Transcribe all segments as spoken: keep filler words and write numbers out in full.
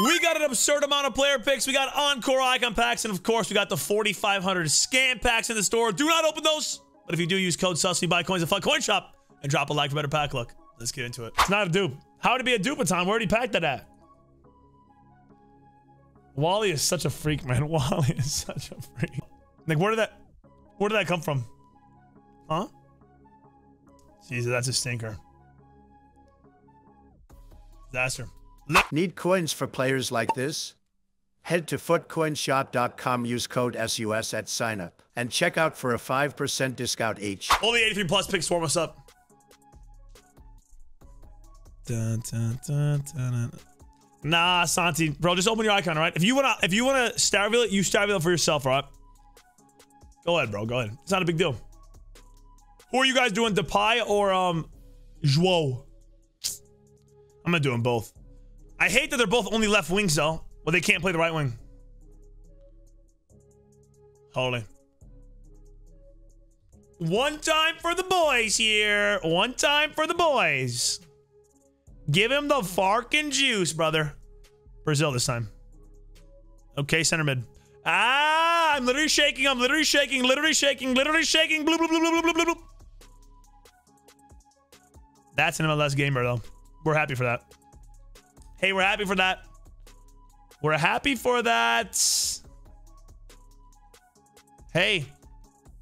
We got an absurd amount of player picks. We got Encore Icon Packs, and of course, we got the forty-five hundred Scam Packs in the store. Do not open those, but if you do use code SUS, you buy coins at Fut Coin Shop, and drop a like for better pack luck. Let's get into it. It's not a dupe. How to be a dupe, Tom? Where did he pack that at? Wally is such a freak, man. Wally is such a freak. Like, where did that, where did that come from? Huh? Jesus, that's a stinker. Disaster. Need coins for players like this? Head to foot coin shop dot com, use code S U S at sign up, and check out for a five percent discount each. All the eighty-three plus picks warm us up. Dun, dun, dun, dun, dun. Nah, Santi, bro, just open your icon, all right? If you wanna, if you wanna star wheel it, you star wheel it for yourself, all right? Go ahead, bro, go ahead. It's not a big deal. Who are you guys doing, Depay or um, João? I'm gonna do them both. I hate that they're both only left wings, though. Well, they can't play the right wing. Holy. One time for the boys here. One time for the boys. Give him the farkin' juice, brother. Brazil this time. Okay, center mid. Ah, I'm literally shaking. I'm literally shaking. Literally shaking. Literally shaking. Bloop, bloop, bloop, bloop, bloop, bloop. That's an M L S gamer, though. We're happy for that. Hey, we're happy for that. We're happy for that. Hey,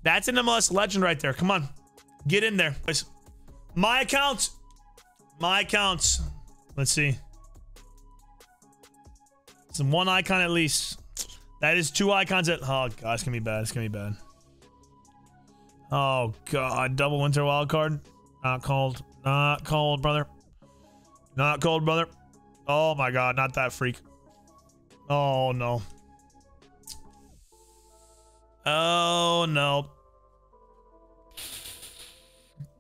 that's an M L S legend right there. Come on. Get in there. My account. My accounts. Let's see. It's one icon at least. That is two icons at... Oh, God. It's going to be bad. It's going to be bad. Oh, God. Double winter wild card. Not cold. Not cold, brother. Not cold, brother. Oh, my God. Not that freak. Oh, no. Oh, no.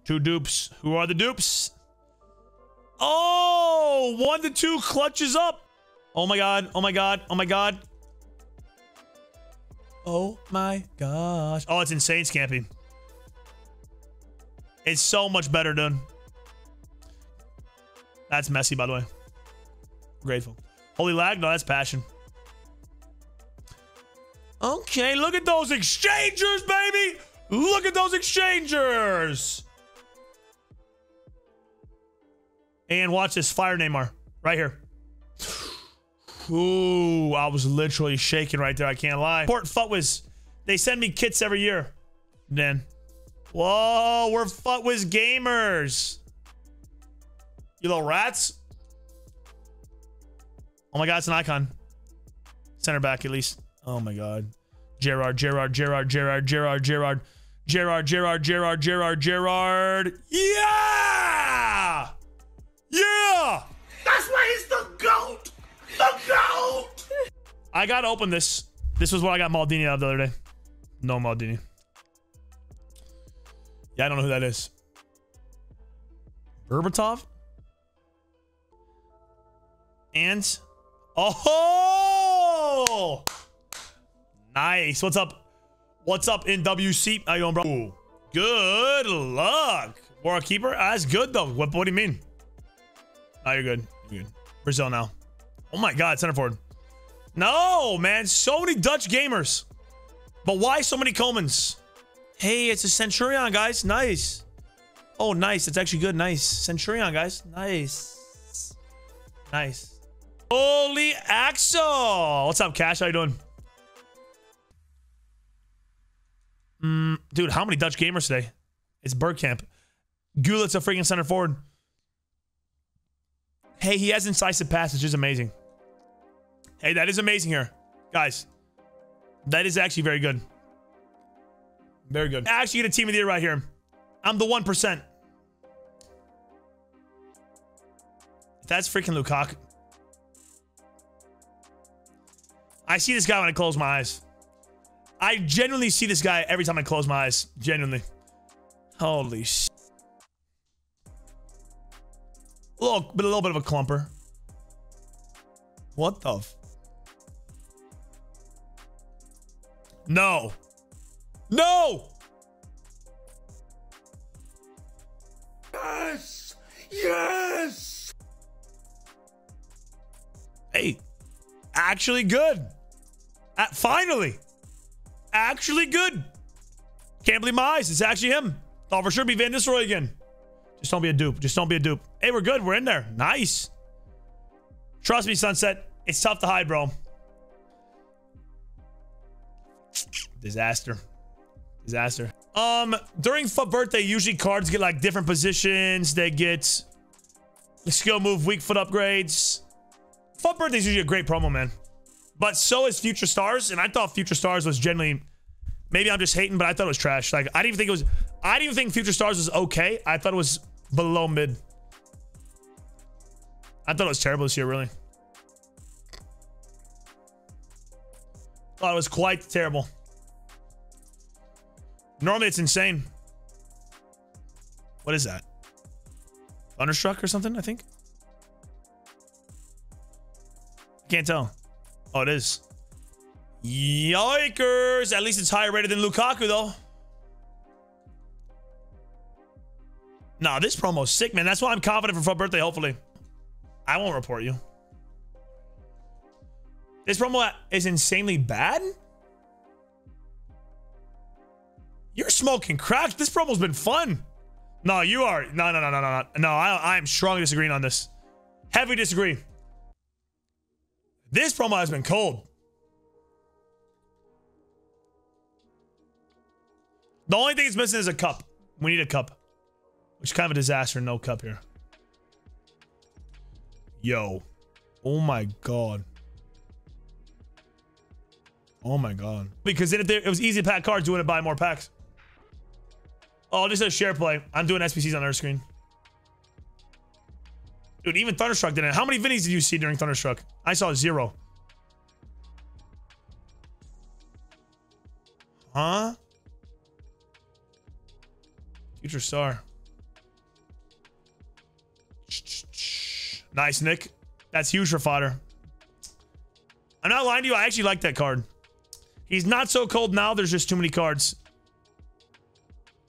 Two dupes. Who are the dupes? Oh, one to two clutches up. Oh my God. Oh my God. Oh my God. Oh my gosh. Oh, it's insane, Scampy. It's so much better, dude. That's messy, by the way. Grateful. Holy lag. No, that's passion. Okay, look at those exchangers, baby. Look at those exchangers. And watch this fire Neymar right here. Ooh, I was literally shaking right there. I can't lie. Port Futwiz. They send me kits every year. Then. Whoa, we're Futwiz gamers. You little rats. Oh my God, it's an icon. Center back at least. Oh my God. Gerard, Gerard, Gerard, Gerard, Gerard, Gerard, Gerard, Gerard, Gerard, Gerard, Gerard. Yeah! Yeah! That's why he's the GOAT! The GOAT! I gotta open this. This was what I got Maldini out of the other day. No Maldini. Yeah, I don't know who that is. Berbatov? And... Oh! Nice. What's up? What's up, N W C? How you doing, bro? Ooh. Good luck. We're a keeper? That's good, though. What, what do you mean? Oh, you're good. You're good. Brazil now. Oh my God, center forward. No, man. So many Dutch gamers. But why so many Comans? Hey, it's a Centurion, guys. Nice. Oh, nice. It's actually good. Nice. Centurion, guys. Nice. Nice. Holy Axel. What's up, Cash? How you doing? Mm, dude, how many Dutch gamers today? It's Bergkamp. Gulit's a freaking center forward. Hey, he has incisive passes, which is amazing. Hey, that is amazing here. Guys, that is actually very good. Very good. I actually get a team of the year right here. I'm the one percent. That's freaking Lukaku. I see this guy when I close my eyes. I genuinely see this guy every time I close my eyes. Genuinely. Holy shit. A little, but a little bit of a clumper. What the? F no. No. Yes. Yes. Hey, actually good. Uh, finally. Actually good. Can't believe my eyes. It's actually him. I'll for sure be Van Nistelrooy again. Just don't be a dupe. Just don't be a dupe. Hey, we're good. We're in there. Nice. Trust me, Sunset. It's tough to hide, bro. Disaster. Disaster. Um, during Foot Birthday, usually cards get like different positions. They get skill move, weak foot upgrades. Foot Birthday is usually a great promo, man. But so is Future Stars, and I thought Future Stars was generally... Maybe I'm just hating, but I thought it was trash. Like, I didn't even think it was... I didn't even think Future Stars was okay. I thought it was below mid. I thought it was terrible this year, really. Thought it was quite terrible. Normally, it's insane. What is that? Thunderstruck or something, I think? I can't tell. Oh, it is. Yikers! At least it's higher rated than Lukaku, though. Nah, this promo's sick, man. That's why I'm confident for Fun Birthday, hopefully. I won't report you. This promo is insanely bad? You're smoking crack. This promo's been fun. No, you are. No, no, no, no, no. No, I, I am strongly disagreeing on this. Heavy disagree. This promo has been cold. The only thing it's missing is a cup. We need a cup. Which is kind of a disaster. No cup here. Yo. Oh my god. Oh my god. Because then if it was easy to pack cards, you wouldn't buy more packs. Oh, this is a share play. I'm doing S P Cs on our screen. Dude, even Thunderstruck didn't. How many Vinnies did you see during Thunderstruck? I saw zero. Huh? Future Star. Nice, Nick. That's huge for fodder. I'm not lying to you. I actually like that card. He's not so cold now. There's just too many cards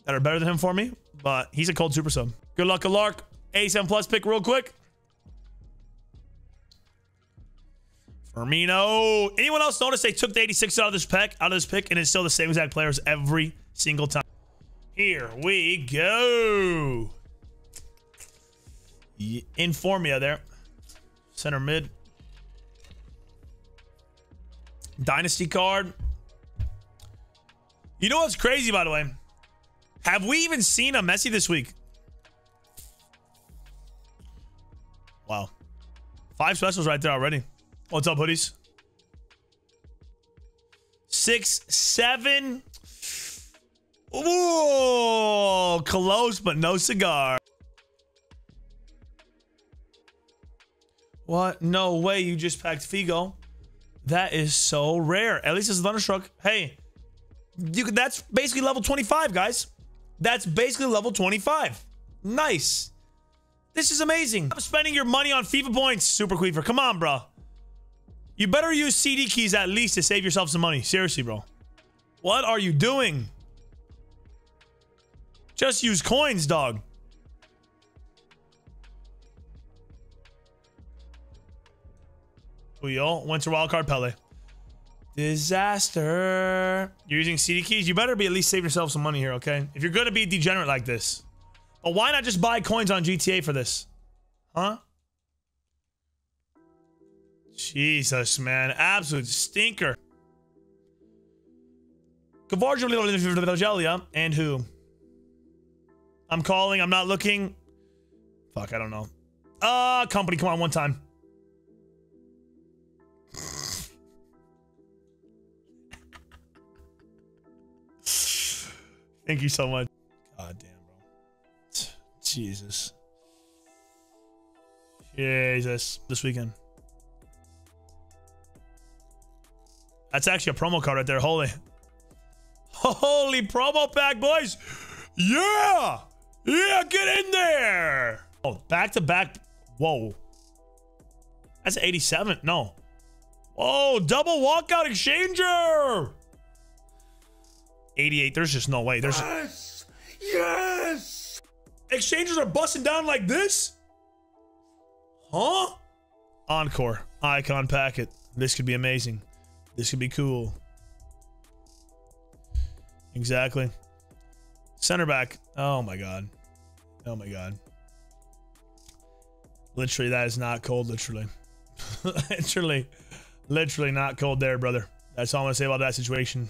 that are better than him for me. But he's a cold super sub. Good luck, Alark. A seven plus pick real quick. Firmino. Anyone else notice they took the eighty-six out of this pack, out of this pick, and it's still the same exact players every single time? Here we go. Informia there. Center mid. Dynasty card. You know what's crazy, by the way? Have we even seen a Messi this week? Wow. Five specials right there already. What's up, hoodies? Six, seven. Ooh, close, but no cigar. What? No way. You just packed Figo. That is so rare. At least it's Thunderstruck. Hey, you could, that's basically level twenty-five, guys. That's basically level twenty-five. Nice. This is amazing. I'm spending your money on FIFA points, Super Queefer. Come on, bro. You better use C D keys at least to save yourself some money. Seriously, bro. What are you doing? Just use coins, dog. Puyol went to wildcard Pele. Disaster. You're using C D keys. You better be at least save yourself some money here, okay? If you're going to be degenerate like this. But why not just buy coins on G T A for this? Huh? Jesus, man. Absolute stinker. And who? I'm calling. I'm not looking. Fuck, I don't know. Uh, company, come on, one time. Thank you so much. God damn, bro. Jesus. Jesus. This weekend. That's actually a promo card right there. Holy. Holy promo pack, boys. Yeah. Yeah, get in there. Oh, back to back. Whoa. That's eighty-seven. No. Whoa, double walkout exchanger. eighty-eight. There's just no way. There's yes, yes. Exchangers are busting down like this, huh? Encore icon packet. This could be amazing. This could be cool. Exactly. Center back. Oh my god. Oh my god. Literally, that is not cold. Literally. literally. Literally not cold there, brother. That's all I'm going to say about that situation.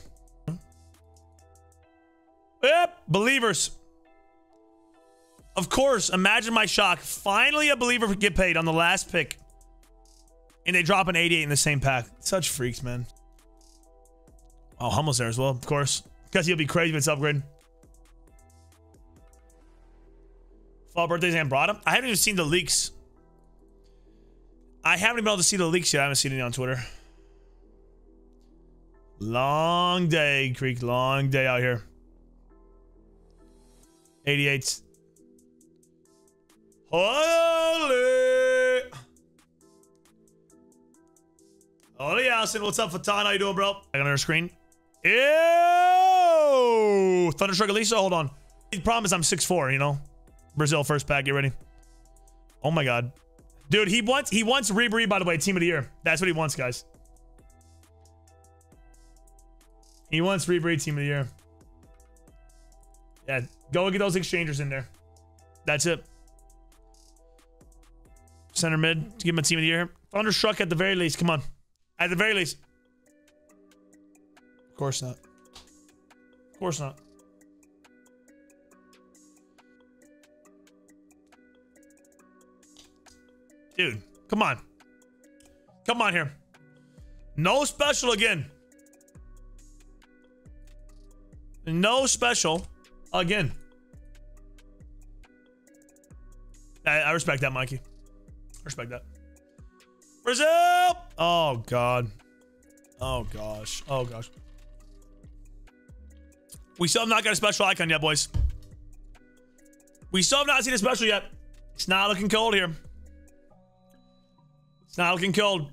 Yep. Believers. Of course. Imagine my shock. Finally, a believer would get paid on the last pick. And they drop an eighty-eight in the same pack. Such freaks, man. Oh, Hummel's there as well, of course. Because he'll be crazy if it's upgraded. Fall birthdays and brought him. I haven't even seen the leaks. I haven't even been able to see the leaks yet. I haven't seen any on Twitter. Long day, Creek. Long day out here. eighty-eights. Holy. Holy Allison. What's up, Fatan? How you doing, bro? I got on her screen. Ew. Thunderstruck Elisa. Hold on. The problem is I'm six foot four, you know. Brazil first pack. Get ready. Oh, my God. Dude, he wants he wants Ribery, by the way, team of the year. That's what he wants, guys. He wants Ribery, team of the year. Yeah, go get those exchangers in there. That's it. Center mid to give him a team of the year. Thunderstruck at the very least. Come on. At the very least. Of course not. Of course not. Dude, come on. Come on here. No special again. No special again. I, I respect that, Mikey. Respect that. Brazil! Oh, God. Oh, gosh. Oh, gosh. We still have not got a special icon yet, boys. We still have not seen a special yet. It's not looking cold here. It's not looking cold.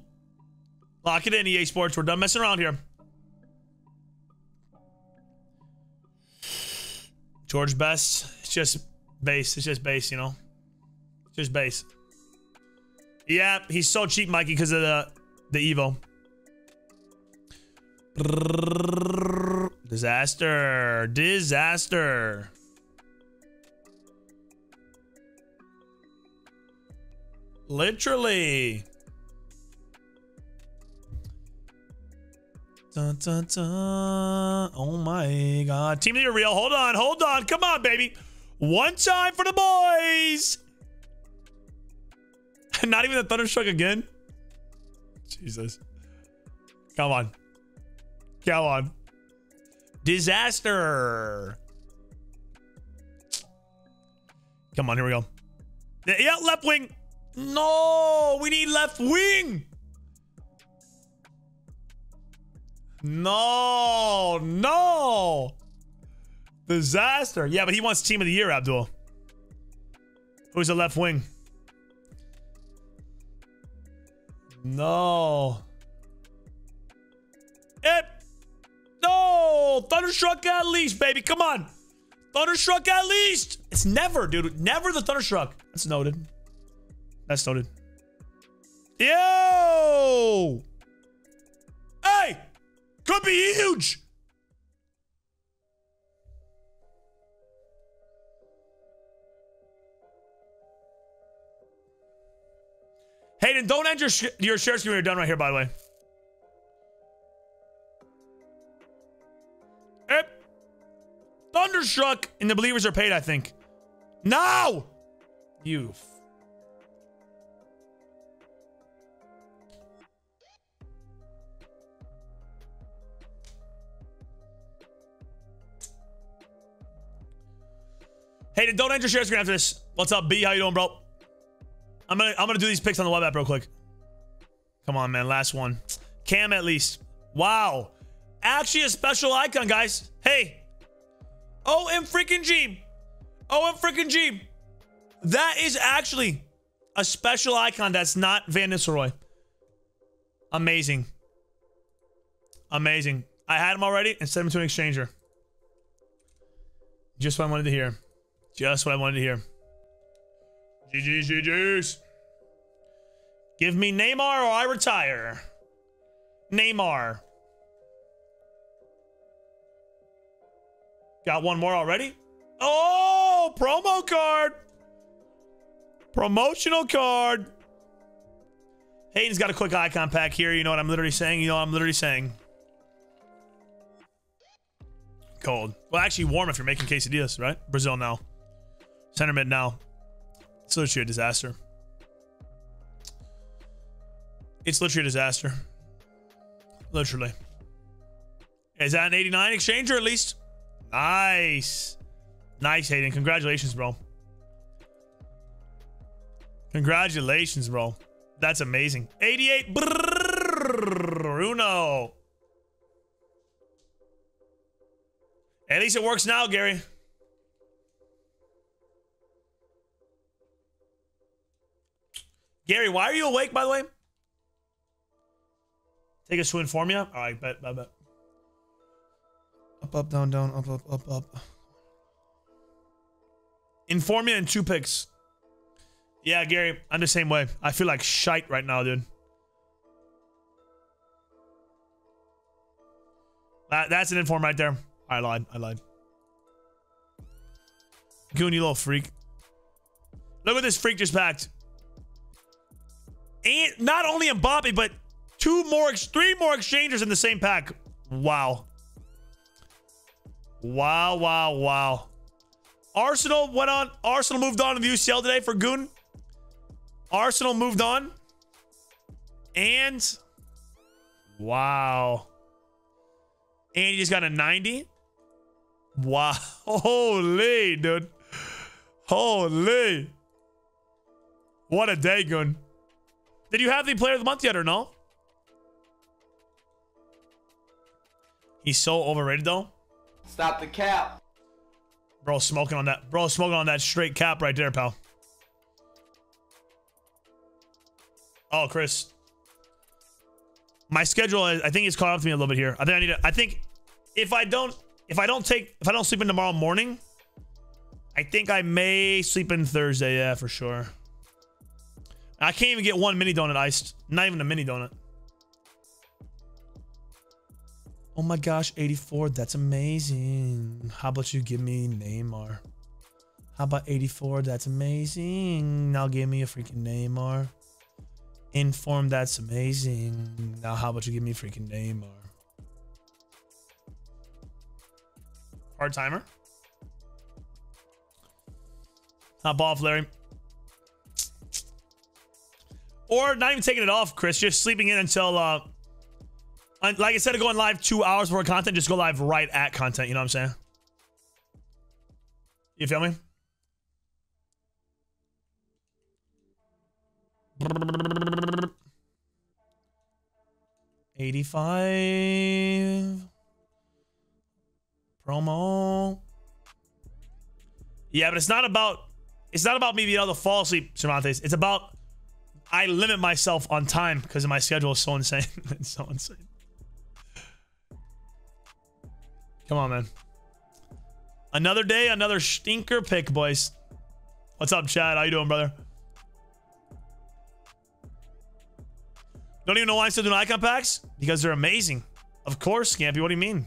Lock it in, E A Sports. We're done messing around here. George Best. It's just base. It's just base, you know. It's just base. Yeah, he's so cheap, Mikey, because of the, the Evo. Disaster. Disaster. Literally. Dun, dun, dun. Oh my god. Team of the year real. Hold on. Hold on. Come on, baby. One time for the boys. Not even the Thunderstruck again. Jesus. Come on. Come on. Disaster. Come on. Here we go. Yeah, left wing. No. We need left wing. No, no. Disaster. Yeah, but he wants team of the year, Abdul. Who's the left wing? No. It. No. Thunderstruck at least, baby. Come on. Thunderstruck at least. It's never, dude. Never the Thunderstruck. That's noted. That's noted. Yo. Hey. Could be huge. Hayden, don't end your sh your share screen when you're done right here, by the way. Yep. Thunderstruck and the believers are paid, I think. No! You. Hey, don't enter share screen after this. What's up, B? How you doing, bro? I'm gonna I'm gonna do these picks on the web app real quick. Come on, man. Last one. Cam at least. Wow. Actually a special icon, guys. Hey. Oh, and freaking G. Oh, and freaking G. That is actually a special icon that's not Van Nistelrooy. Amazing. Amazing. I had him already and sent him to an exchanger. Just what I wanted to hear. Just what I wanted to hear. G G's, G G's. Give me Neymar or I retire. Neymar. Got one more already. Oh, promo card. Promotional card. Hayden's got a quick icon pack here. You know what I'm literally saying? You know what I'm literally saying. Cold. Well, actually warm if you're making quesadillas, right? Brazil now. Center mid now. It's literally a disaster. It's literally a disaster. Literally. Is that an eighty-nine exchange or at least? Nice. Nice, Hayden. Congratulations, bro. Congratulations, bro. That's amazing. eighty-eight. Bruno. At least it works now, Gary. Gary, why are you awake, by the way? Take us to inform you. All right, bet, bet, bet. Up, up, down, down, up, up, up, up. Inform you in two picks. Yeah, Gary, I'm the same way. I feel like shite right now, dude. That, that's an inform right there. I lied. I lied. Goon, you little freak. Look what this freak just packed. And not only Mbappe, but two more, three more exchangers in the same pack. Wow. Wow, wow, wow. Arsenal went on. Arsenal moved on to the U C L today for Goon. Arsenal moved on. And. Wow. And he just got a ninety. Wow. Holy, dude. Holy. What a day, Gun. Did you have the player of the month yet or no? He's so overrated, though. Stop the cap. Bro, smoking on that. Bro, smoking on that straight cap right there, pal. Oh, Chris. My schedule, I think it's caught up to me a little bit here. I think I need to, I think if I don't, if I don't take, if I don't sleep in tomorrow morning, I think I may sleep in Thursday. Yeah, for sure. I can't even get one mini donut iced. Not even a mini donut. Oh my gosh, eighty-four. That's amazing. How about you give me Neymar? How about eighty-four? That's amazing. Now give me a freaking Neymar. Inform, that's amazing. Now how about you give me a freaking Neymar? Hard timer. Hop off, Larry. Or not even taking it off, Chris. Just sleeping in until, uh, like instead of going live two hours before content, just go live right at content. You know what I'm saying? You feel me? eighty-five. Promo. Yeah, but it's not about, it's not about me being able to fall asleep, Cervantes. It's about, I limit myself on time because my schedule is so insane. It's so insane. Come on, man. Another day, another stinker pick, boys. What's up, Chad? How you doing, brother? Don't even know why I'm still doing icon packs? Because they're amazing. Of course, Scampy. What do you mean?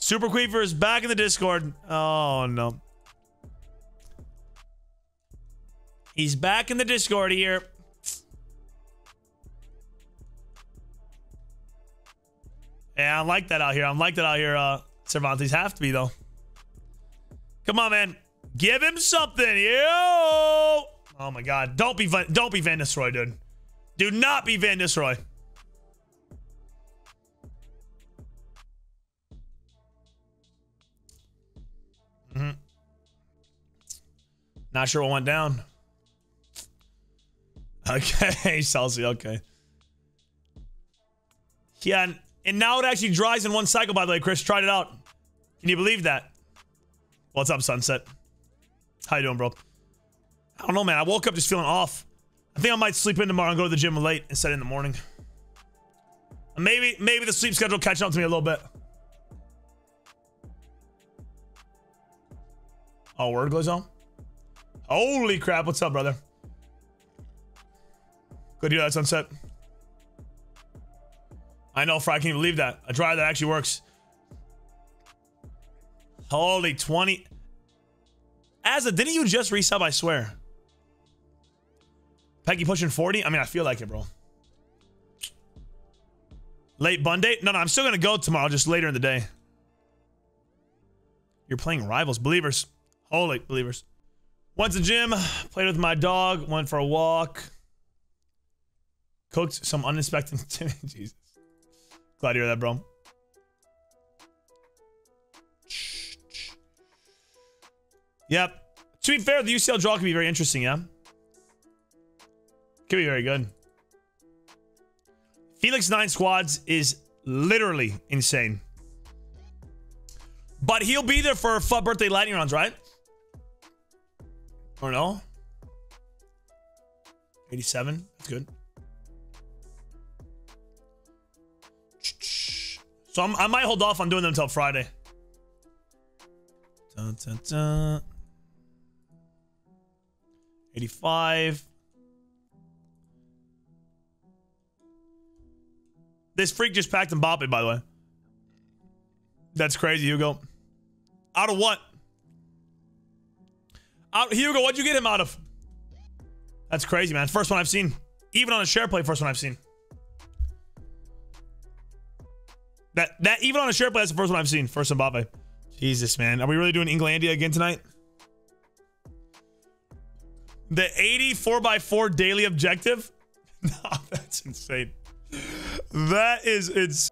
Super Queefer is back in the Discord. Oh, no. He's back in the Discord here. Yeah, I like that out here. I like that out here. Uh, Cervantes have to be, though. Come on, man. Give him something. Yo! Oh my God! Don't be don't be Van Nistelrooy, dude. Do not be Van Nistelrooy. Mm-hmm. Not sure what went down. Okay, Salsi. Okay. Yeah, and, and now it actually dries in one cycle. By the way, Chris tried it out. Can you believe that? What's up, Sunset? How you doing, bro? I don't know, man. I woke up just feeling off. I think I might sleep in tomorrow and go to the gym late instead in the morning. Maybe, maybe the sleep schedule catching up to me a little bit. Oh, word goes on. Holy crap. What's up, brother? Good to hear that, Sunset. I know, Fry, I can't believe that. A drive that actually works. Holy twenty. Azza, didn't you just resub, I swear? Peggy pushing forty? I mean, I feel like it, bro. Late Monday? No, no, I'm still going to go tomorrow, just later in the day. You're playing rivals. Believers. Holy believers. Went to the gym. Played with my dog. Went for a walk. Cooked some uninspected... Jesus. Glad to hear that, bro. Yep. To be fair, the U C L draw could be very interesting, yeah? Could be very good. Felix nine squads is literally insane. But he'll be there for F U B birthday lightning rounds, right? Or no? eighty-seven. That's good. So I'm, I might hold off on doing them until Friday. Dun, dun, dun. eighty-five. This freak just packed Mbappe, by the way. That's crazy, Hugo. Out of what? Out, Hugo, what'd you get him out of? That's crazy, man. First one I've seen. Even on a share play, first one I've seen. That, that even on a share play, that's the first one I've seen. First Mbappe. Jesus, man. Are we really doing Englandia again tonight? The eighty-four by four daily objective? No, that's insane. That is insane.